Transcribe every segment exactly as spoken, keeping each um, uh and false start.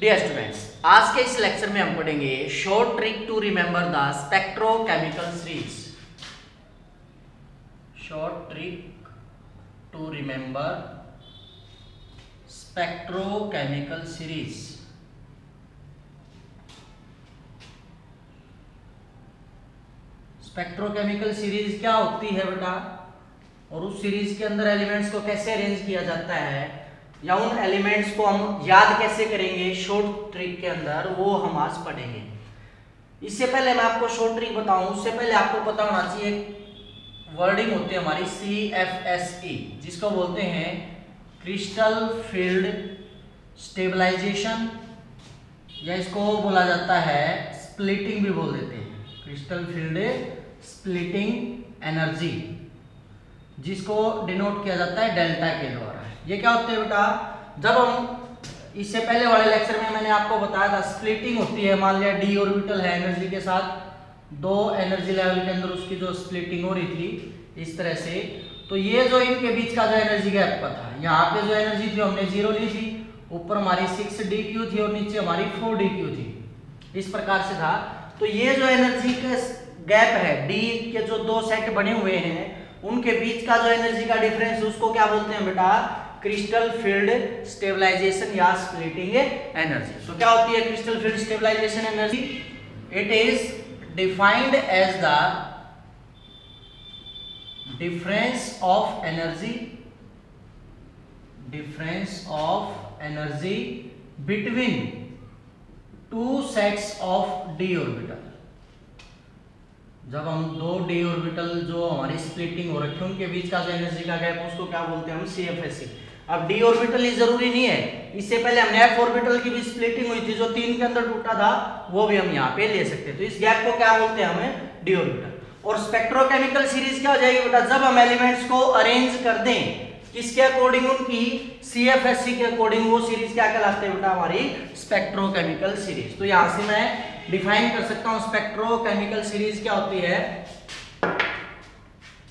Dear students, आज के इस लेक्चर में हम पढ़ेंगे short trick to remember the spectrochemical series. Short trick to remember spectrochemical series. Spectrochemical series क्या होती है बेटा, और उस सीरीज के अंदर एलिमेंट्स को कैसे अरेंज किया जाता है या उन एलिमेंट्स को हम याद कैसे करेंगे शॉर्ट ट्रिक के अंदर, वो हम आज पढ़ेंगे। इससे पहले मैं आपको शॉर्ट ट्रिक बताऊं, उससे पहले आपको पता होना चाहिए वर्डिंग होती है हमारी सी एफ एस ई, जिसको बोलते हैं क्रिस्टल फील्ड स्टेबलाइजेशन, या इसको बोला जाता है स्प्लिटिंग भी बोल देते हैं, क्रिस्टल फील्ड स्प्लिटिंग एनर्जी, जिसको डिनोट किया जाता है डेल्टा के द्वारा। ये क्या होते हैं बेटा, जब हम इससे पहले वाले लेक्चर में मैंने आपको बताया था स्प्लिटिंग होती है, मान लिया डी ऑर्बिटल है एनर्जी के साथ, दो एनर्जी लेवल के अंदर उसकी जो स्प्लिटिंग हो रही थी इस तरह से, तो ये जो इनके बीच का जो एनर्जी गैप था, यहाँ पे जो एनर्जी थी हमने जीरो ली थी, ऊपर हमारी सिक्स डी क्यू थी और नीचे हमारी फोर डी क्यू थी, इस प्रकार से था। तो ये जो एनर्जी का गैप है, डी के जो दो सेट बने हुए हैं उनके बीच का जो एनर्जी का डिफरेंस, उसको क्या बोलते हैं बेटा, क्रिस्टल फील्ड स्टेबलाइजेशन या स्प्लिटिंग एनर्जी। तो क्या होती है crystal field stabilization energy? It is defined as the difference of energy, difference of energy between two sets of D orbital. जब हम दो डी ऑर्बिटल जो हमारी स्प्लिटिंग हो रखी है उनके बीच का जो एनर्जी का गैप, उसको क्या बोलते हैं हम सी एफ एस ई। अब डी ऑर्बिटल ही जरूरी नहीं है, इससे पहले हमने एफ ऑर्बिटल की भी स्प्लिटिंग हुई थी जो तीन के अंदर टूटा था, वो भी हम यहाँ पे ले सकते हैं। तो इस गैप को क्या बोलते हैं हमें डी ऑर्बिटल। और स्पेक्ट्रोकेमिकल सीरीज क्या हो जाएगी बेटा, जब हम एलिमेंट्स को अरेंज कर दें किसके अकॉर्डिंग, उनकी सी एफ एस ई के अकॉर्डिंग, वो सीरीज क्या कहलाती है बेटा हमारी स्पेक्ट्रोकेमिकल सीरीज। तो यहाँ से मैं डिफाइन कर सकता हूं स्पेक्ट्रोकेमिकल सीरीज क्या होती है।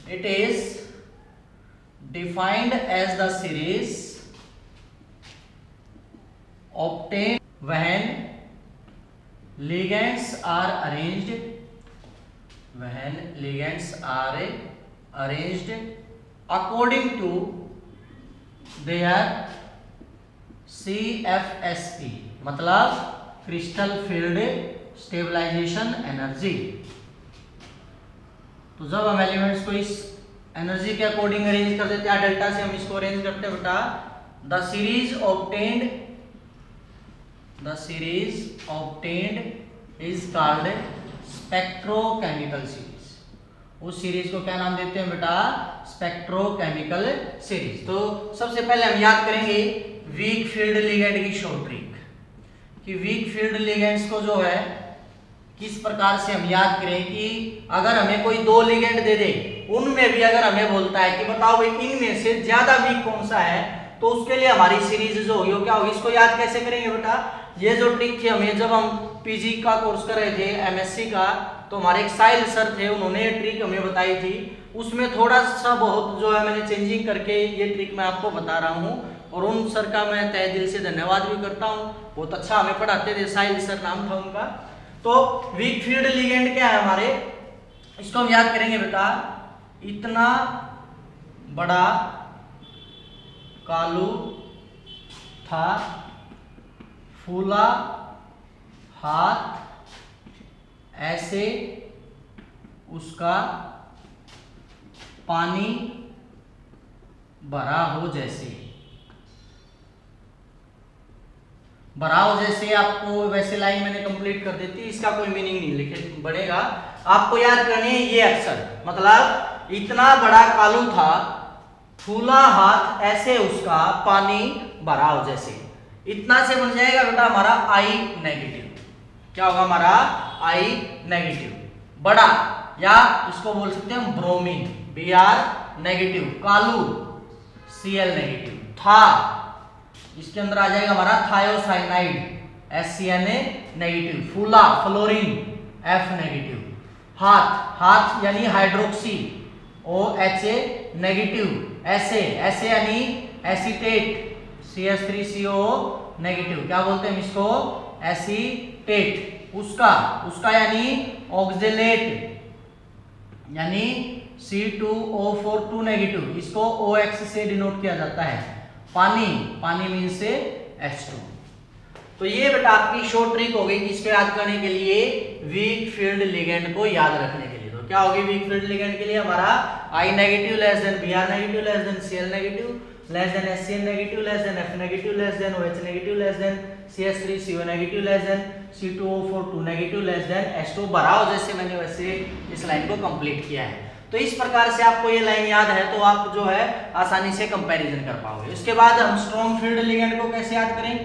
It is defined as the series obtain when ligands are arranged, when ligands are arranged according to their C F S E, मतलब क्रिस्टल फील्ड स्टेबलाइजेशन एनर्जी। तो जब हम एलिमेंट्स को इस एनर्जी के अकॉर्डिंग अरेंज कर देते हैं, डेल्टा से हम इसको अरेंज करते हैं बेटा, the series obtained, the series obtained is called spectrochemical series. उस सीरीज को क्या नाम देते हैं बेटा, स्पेक्ट्रोकेमिकल सीरीज। तो सबसे पहले हम याद करेंगे वीक फील्ड लिगैंड की शॉर्ट ट्रिक, कि वीक फील्ड लिगेंड्स को जो है किस प्रकार से हम याद करें, कि अगर हमें कोई दो लिगेंड दे दे, उनमें भी अगर हमें बोलता है कि बताओ भाई इनमें से ज्यादा वीक कौन सा है, तो उसके लिए हमारी सीरीज जो होगी वो क्या होगी, इसको याद कैसे करेंगे बेटा। ये जो ट्रिक थी हमें, जब हम पीजी का कोर्स कर रहे थे एम एस सी का, तो हमारे एक साहिल सर थे, उन्होंने ये ट्रिक हमें बताई थी, उसमें थोड़ा सा बहुत जो है मैंने चेंजिंग करके ये ट्रिक मैं आपको बता रहा हूँ, और उन सर का मैं तहे दिल से धन्यवाद भी करता हूँ, बहुत अच्छा हमें पढ़ाते थे, साहिल सर नाम था उनका। तो वीक फील्ड लिगेंड क्या है हमारे, इसको हम याद करेंगे बेटा, इतना बड़ा कालू था, फूला हाथ, ऐसे उसका पानी भरा हो जैसे, भराव जैसे आपको वैसे लाइन मैंने कंप्लीट कर देती, इसका कोई मीनिंग नहीं लेकिन बढ़ेगा, आपको याद करनी है ये अक्सर, मतलब इतना बड़ा कालू था, फूला हाथ, ऐसे उसका पानी भराव जैसे, इतना से बन जाएगा बेटा हमारा आई नेगेटिव। क्या होगा हमारा आई नेगेटिव, बड़ा, या इसको बोल सकते हैं ब्रोमीन, बी आर नेगेटिव, कालू सी एल नेगेटिव, था इसके अंदर आ जाएगा हमारा thiocyanate, S C N A negative, फूला फ्लोरीन, एफ नेगेटिव, हाथ, हाथ यानी hydroxy, O H A negative, ऐसे, ऐसे यानी acetate, C H three C O negative क्या बोलते हैं इसको, एसीटेट, उसका उसका यानी ऑक्सिलेट यानी C two O four two negative, इसको ओ एक्स से डिनोट किया जाता है। पानी पानी मीन से एच टू। तो ये बेटा आपकी शॉर्ट ट्रिक हो गई किसको याद करने के लिए, वीक फील्ड लिगेंड को याद रखने के लिए। तो क्या होगी वीक फील्ड लिगेंड के लिए हमारा I negative less than B R negative less than C L negative less than S C N negative less than F negative less than O H negative less than C S three C O negative less than C two O four two negative less than S two भराओ। जैसे मैंने वैसे इस line को complete किया है। तो इस प्रकार से आपको ये लाइन याद है तो आप जो है आसानी से कंपैरिजन कर पाओगे। उसके बाद हम स्ट्रॉन्ग फील्ड लिगेंड को कैसे याद करें,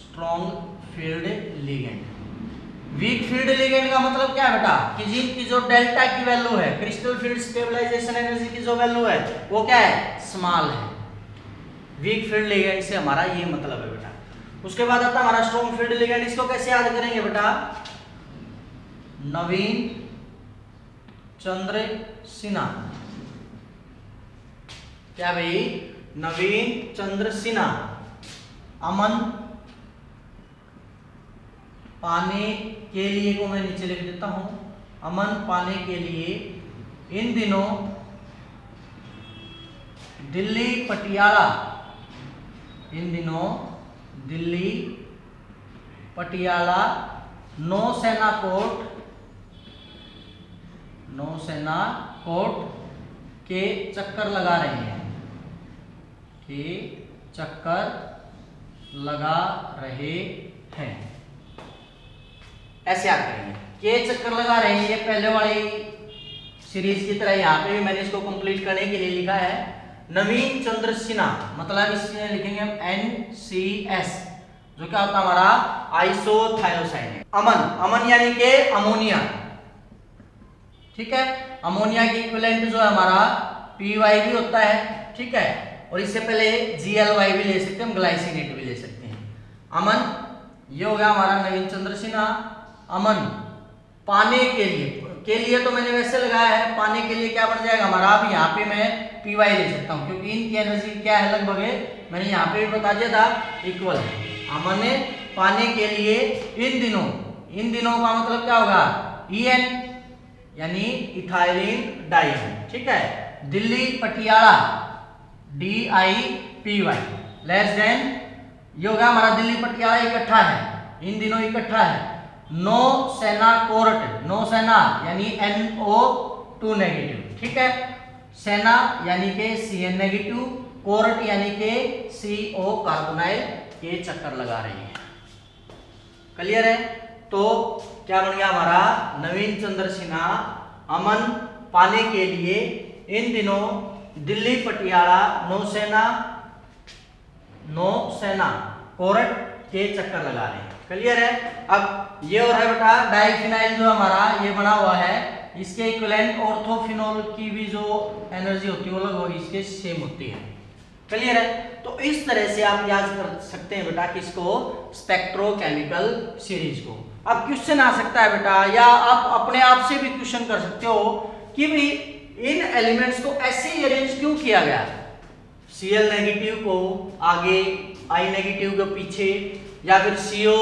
strong field ligand. Weak field ligand का मतलब क्या है बेटा, कि जिनकी जो डेल्टा की वैल्यू है, क्रिस्टल फील्ड स्टेबलाइजेशन एनर्जी की जो वैल्यू है वो क्या है, स्मॉल है। वीक फील्ड लिगेंड से हमारा ये मतलब है बेटा। उसके बाद आता है हमारा स्ट्रॉन्ग फील्ड लिगेंड, इसको कैसे याद करेंगे बेटा, नवीन चंद्र सिन्हा। क्या भाई, नवीन चंद्र सिन्हा, अमन, पाने के लिए को मैं नीचे लिख देता हूं, अमन पाने के लिए इन दिनों दिल्ली पटियाला, इन दिनों दिल्ली पटियाला नौसेना कोर्ट नौसेना कोर्ट के चक्कर लगा रहे हैं, के चक्कर लगा रहे हैं। ऐसे याद करेंगे, के चक्कर लगा रहे हैं। ये पहले वाली सीरीज की तरह यहाँ पे भी मैंने इसको कंप्लीट करने के लिए लिखा है नवीन चंद्र सिन्हा, मतलब इसमें लिखेंगे हम एन सी एस, जो क्या होता है हमारा आइसोथियोसाइनेट। अमन अमन यानी के अमोनिया, ठीक है, अमोनिया की इक्विवेलेंट जो है हमारा पी वाई भी होता है, ठीक है, और इससे पहले जी एल वाई भी ले सकते हैं हम, ग्लाइसिनेट भी ले सकते हैं। अमन, ये हो गया हमारा नवीन चंद्र सिन्हा, अमन पाने के लिए, के लिए तो मैंने वैसे लगाया है, पाने के लिए क्या बन जाएगा हमारा, अब यहाँ पे मैं पी वाई ले सकता हूँ क्योंकि इनकी एनर्जी क्या है लगभग, मैंने यहाँ पे भी बता दिया था, इक्वल है। अमन ने पाने के लिए इन दिनों, इन दिनों का मतलब क्या होगा, ई एन यानी इथाइलिन डाइन, ठीक है, Delhi Patiala D I P Y less than, ये होगा हमारा दिल्ली पटियाला इकट्ठा है, इन दिनों इकट्ठा है, नौ सेना कोर्ट, नौ सेना यानी एन ओ टू नेगेटिव, ठीक है, सेना यानी के सी एन नेगेटिव, कोर्ट यानी के सी ओ कार्बोनाइल के चक्कर लगा रही है। क्लियर है? तो क्या बन गया हमारा, नवीन चंद्र सिन्हा, अमन पाने के लिए इन दिनों दिल्ली पटियाला नौसेना नौसेना कोरट के चक्कर लगा रहे हैं। क्लियर है? अब ये और है बेटा डाइफिनाइल, जो हमारा ये बना हुआ है, इसके इक्विवेलेंट ऑर्थोफिनोल की भी जो एनर्जी होती है वो लगभग इसके सेम होती है। क्लियर है? तो इस तरह से आप याद कर सकते हैं बेटा किसको, स्पेक्ट्रोकेमिकल सीरीज को। अब क्वेश्चन आ सकता है बेटा, या आप अपने आप से भी क्वेश्चन कर सकते हो कि भी इन एलिमेंट्स को ऐसे ही अरेंज क्यों किया गया, Cl नेगेटिव को आगे, I नेगेटिव को पीछे, या फिर CO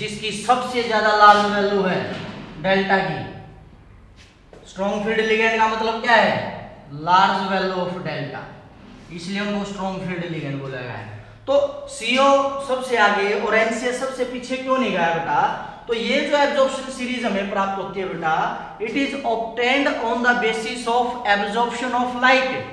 जिसकी सबसे ज्यादा लाल वैल्यू है डेल्टा की। स्ट्रॉन्ग फील्ड लिगेंड का मतलब क्या है, लार्ज वैल्यू ऑफ डेल्टा, इसलिए उनको स्ट्रॉन्ग फील्ड लिगेंड बोला गया है। तो CO सबसे आगे और NCl सबसे पीछे क्यों नहीं गया बेटा, तो ये जो एब्जॉर्प्शन सीरीज हमें प्राप्त होती है बेटा, it is obtained on the basis of absorption of light,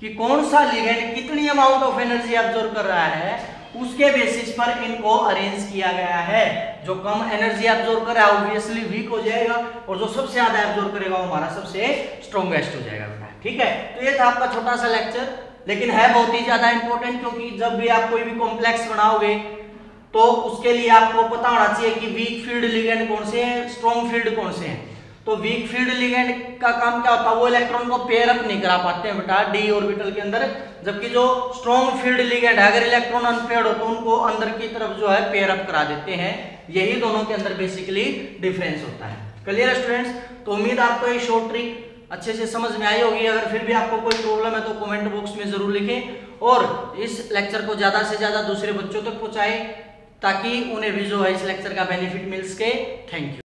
कि कौन सा लिगेंड कितनी अमाउंट ऑफ एनर्जी एब्जॉर्ब कर रहा है उसके बेसिस पर इनको अरेंज किया गया है। जो कम एनर्जी एब्जॉर्ब कर रहा है ऑब्वियसली वीक हो जाएगा, और जो सबसे ज्यादा एब्जॉर्ब करेगा वो हमारा सबसे स्ट्रॉन्गेस्ट हो जाएगा बेटा। ठीक है? तो ये था आपका छोटा सा लेक्चर, लेकिन है बहुत ही ज्यादा इंपॉर्टेंट, क्योंकि जब भी आप कोई भी कॉम्प्लेक्स बनाओगे तो उसके लिए आपको पता होना चाहिए कि वीक फील्ड लिगेंड कौन से हैं, स्ट्रॉन्ग फील्ड कौन से हैं। तो वीक फील्ड लिगेंड का काम क्या होता है, वो इलेक्ट्रॉन को पेयर अप नहीं करा पाते हैं बेटा डी ऑर्बिटल के अंदर, जबकि जो स्ट्रॉन्ग फील्ड लिगेंड है अगर इलेक्ट्रॉन अनपेयर्ड हो तो उनको अंदर की तरफ जो है पेयर अप करा देते हैं। यही दोनों के अंदर बेसिकली डिफरेंस होता है। Clear students? तो उम्मीद आपको ये शॉर्ट ट्रिक अच्छे से समझ में आई होगी। अगर फिर भी आपको कोई प्रॉब्लम है तो कमेंट बॉक्स में जरूर लिखें, और इस लेक्चर को ज़्यादा से ज़्यादा दूसरे बच्चों तक पहुँचाएं ताकि उन्हें भी जो है इस लेक्चर का बेनिफिट मिल सके। Thank you.